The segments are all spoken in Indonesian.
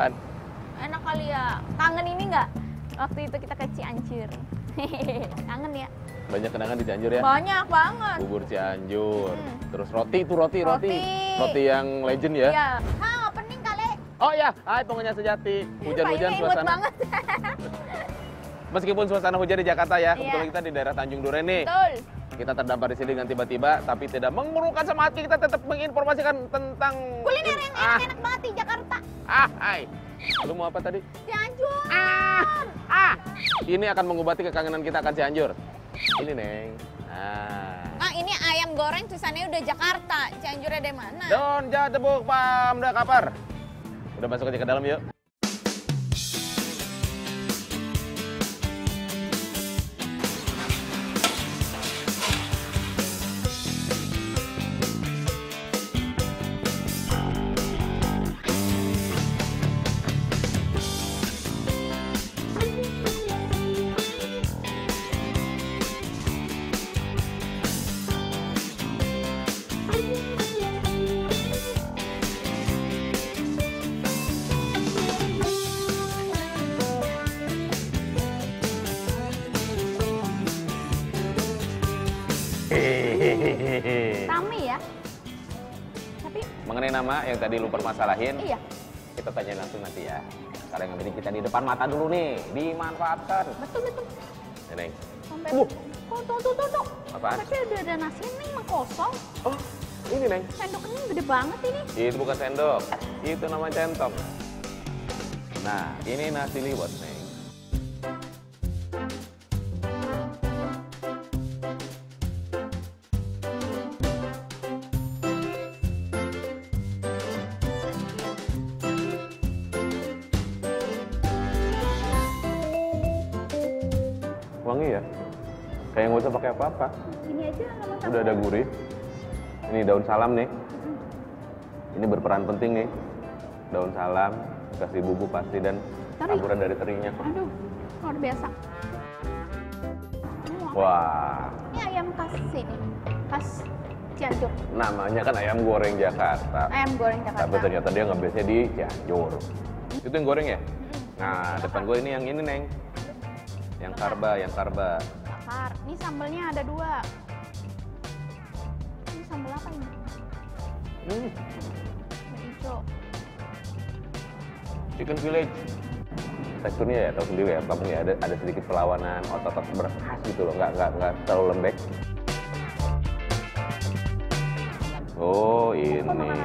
apaan? Enak kali ya. Kangen ini nggak? Waktu itu kita ke Cianjur. Kangen ya? Banyak kenangan di Cianjur ya? Banyak banget. Bubur Cianjur. Terus roti yang legend ya? Iya. Hah, opening kali. Oh ya, hai pengunyah sejati. Hujan-hujan suasana. Banget. Meskipun suasana hujan di Jakarta ya, kebetulan kita di daerah Tanjung Duren nih. Betul. Kita terdampar di sini dengan tiba-tiba, tapi tidak mengurukan sama hati, kita tetap menginformasikan tentang kuliner yang enak-enak banget di Jakarta. Hai. Lu mau apa tadi? Cianjur. Ini akan mengobati kekangenan kita akan Cianjur. Ini, Neng. Ini ayam goreng tulisannya udah Jakarta. Cianjurnya dari mana? Don Jatebuk, Pam Da Kapar. Udah masuk aja ke dalam yuk. Tami ya. Tapi mengenai nama yang tadi lu permasalahin, iya, kita tanyain langsung nanti ya. Karena yang penting kita di depan mata dulu nih, dimanfaatkan. Betul betul. Neng. Sampai. Tuh. Apaan? Tapi ada nasi Neng mah kosong. Oh, ini Neng. Sendok ini gede banget ini. Itu bukan sendok, itu nama centong. Nah, ini nasi liwet Neng. Wangi ya? Kayak nggak usah pakai apa-apa. Ini aja sama -sama. Udah ada gurih. Ini daun salam nih. Ini berperan penting nih. Daun salam, kasih bubuk pasti dan taburan dari teriknya. Aduh, luar biasa. Wah. Ini ayam khas sini. Khas Cianjur. Namanya kan ayam goreng Jakarta. Ayam goreng Jakarta. Tapi ternyata dia ngambilnya di Cianjur. Itu yang goreng ya? Nah, depan gue ini yang ini, Neng. Yang karba, yang karba. Bakar. Ini sambelnya ada dua. Ini sambel apa ini? Hijau. Chicken village. Teksturnya ya, tahu sendiri ya, kamu ya ada sedikit perlawanan, otot berkhas gitu loh, nggak terlalu lembek. Oh ini.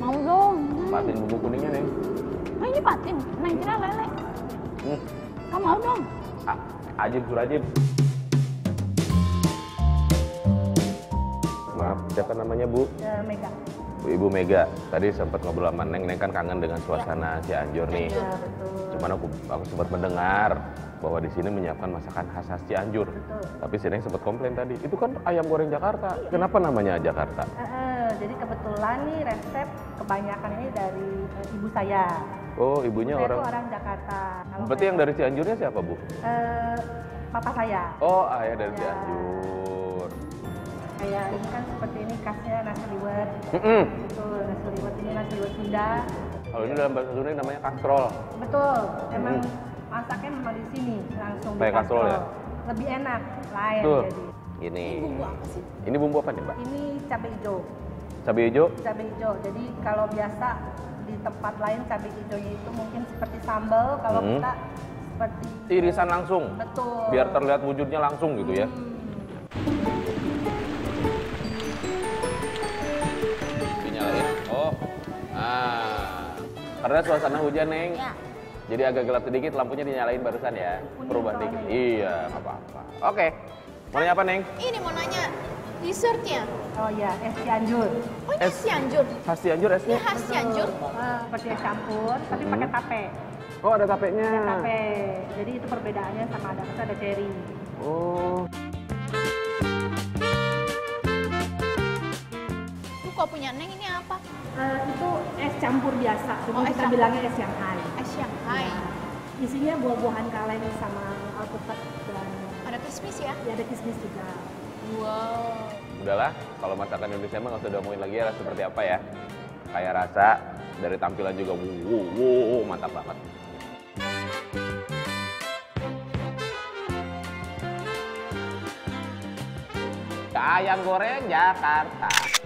Mau dong. Patin bumbu kuningnya, Neng. Oh, ini patin? Neng kira lele. Kamu mau dong? Ajib surajib. Maaf, siapa namanya, Bu? Mega. Ibu Mega. Tadi sempat ngobrol sama Neng, Neng kan kangen dengan suasana Cianjur nih. Iya, betul. Cuman aku sempat mendengar bahwa di sini menyiapkan masakan khas Cianjur. Betul. Tapi si Neng sempat komplain tadi, itu kan ayam goreng Jakarta. Iya. Kenapa namanya Jakarta? Jadi kebetulan nih resep kebanyakan ini dari ibu saya. Oh, ibunya ibu orang Jakarta. Kalau berarti yang dari Cianjurnya siapa, Bu? Papa saya. Oh, ayah dari Cianjur. Kayak ini kan seperti ini khasnya nasi liwet. Betul, nasi liwet ini nasi liwet Sunda. Kalau ini dalam bahasa Sunda namanya kastrol. Betul, emang masaknya memang di sini langsung. Kayak kastrol ya. Lebih enak, lain jadi. Ini bumbu apa sih? Ini bumbu apa nih, Mbak? Ini cabai hijau. Cabai hijau? Cabai hijau. Jadi kalau biasa di tempat lain cabai hijaunya itu mungkin seperti sambal, kalau kita seperti irisan langsung. Betul. Biar terlihat wujudnya langsung gitu ya. Dinyalain. Oh. Karena suasana hujan, Neng. Ya. Jadi agak gelap sedikit, lampunya dinyalain barusan ya. Perubahan dikit. Iya, enggak apa-apa. Oke. Mau nanya apa, Neng? Ini mau nanya dessertnya. Oh ya, es Cianjur. Oh, ini es Cianjur. Khas Cianjur esnya? Ini khas Cianjur. Seperti es campur, tapi pakai tape. Oh, ada tapenya. Ada tape. Jadi itu perbedaannya sama ada cherry. Oh. Lu kok punya Neng ini apa? Itu es campur biasa, cuma kita bilangnya es Shanghai. Es Shanghai. Ya. Isinya buah-buahan kaleng sama alpukat dan ada kismis ya? Ya ada kismis juga. Wow. Udahlah, kalau masakan Indonesia mah nggak usah diomongin lagi ya seperti apa ya. Kayak rasa, dari tampilan juga wow, mantap banget. Ayam goreng Jakarta.